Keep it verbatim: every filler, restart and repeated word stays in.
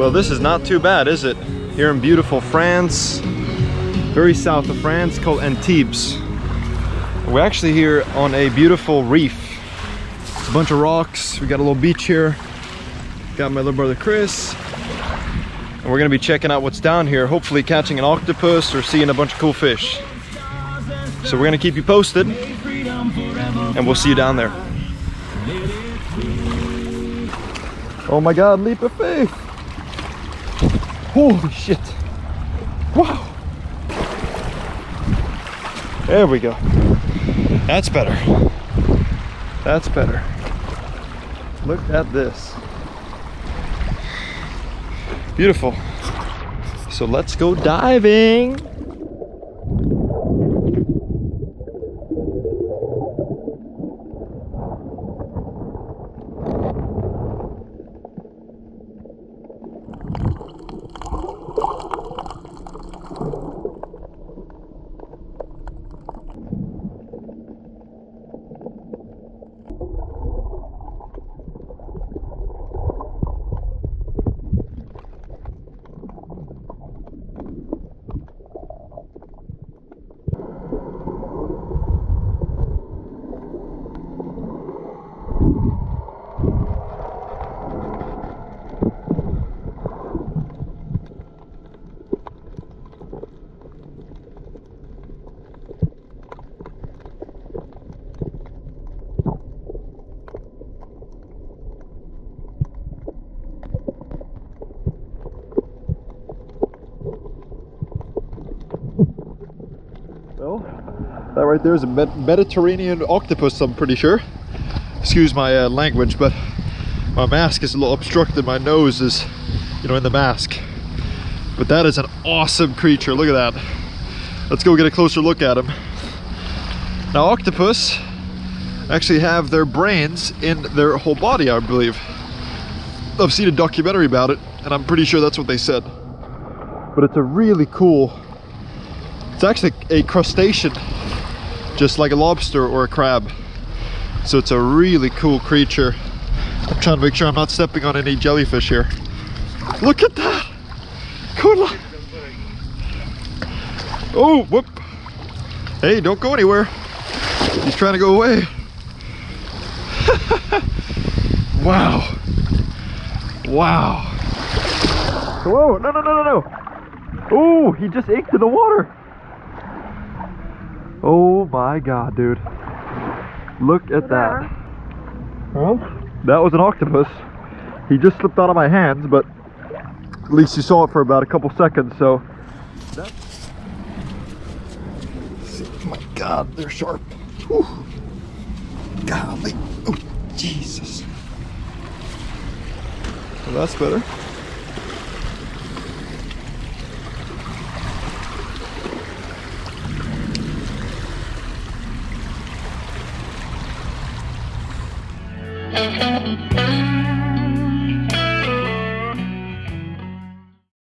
Well, this is not too bad, is it? Here in beautiful France, very south of France, called Antibes. We're actually here on a beautiful reef. It's a bunch of rocks. We got a little beach here. Got my little brother Chris. And we're gonna be checking out what's down here, hopefully catching an octopus or seeing a bunch of cool fish. So we're gonna keep you posted, and we'll see you down there. Oh my God, leap of faith. Holy shit. Wow. There we go. That's better. That's better. Look at this. Beautiful. So let's go diving. That right there is a Mediterranean octopus, I'm pretty sure. Excuse my uh, language, but my mask is a little obstructed. My nose is, you know, in the mask. But that is an awesome creature. Look at that. Let's go get a closer look at him. Now, octopus actually have their brains in their whole body, I believe. I've seen a documentary about it, and I'm pretty sure that's what they said. But it's a really cool... It's actually a crustacean, just like a lobster or a crab. So it's a really cool creature. I'm trying to make sure I'm not stepping on any jellyfish here. Look at that! Cool. Oh, whoop! Hey, don't go anywhere. He's trying to go away. Wow! Wow! Whoa! No! No! No! No! No! Oh, he just inked in the water. Oh my God, dude. Look at that. Well, that was an octopus. He just slipped out of my hands, but at least you saw it for about a couple seconds, so. Oh my God, they're sharp. Whew. Golly. Oh, Jesus. Well, that's better. Thank you.